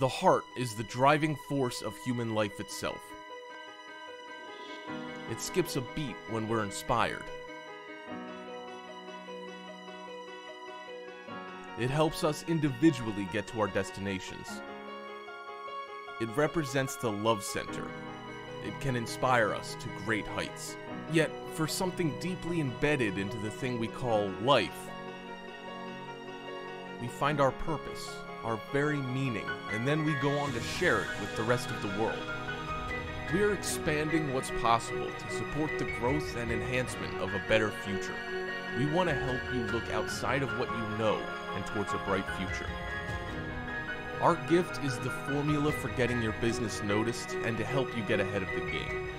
The heart is the driving force of human life itself. It skips a beat when we're inspired. It helps us individually get to our destinations. It represents the love center. It can inspire us to great heights. Yet, for something deeply embedded into the thing we call life, we find our purpose, our very meaning, and then we go on to share it with the rest of the world. We're expanding what's possible to support the growth and enhancement of a better future. We want to help you look outside of what you know and towards a bright future. Our gift is the formula for getting your business noticed and to help you get ahead of the game.